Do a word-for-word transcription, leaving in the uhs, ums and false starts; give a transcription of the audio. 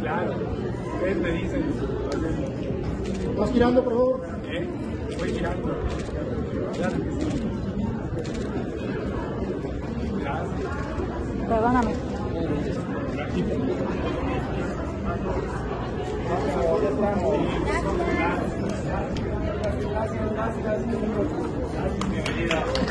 Claro, ustedes me dicen. ¿Vas girando, por favor? ¿Eh? Voy girando. Claro que sí. Gracias. Perdóname. Gracias. Gracias. Gracias. Gracias. Bienvenida.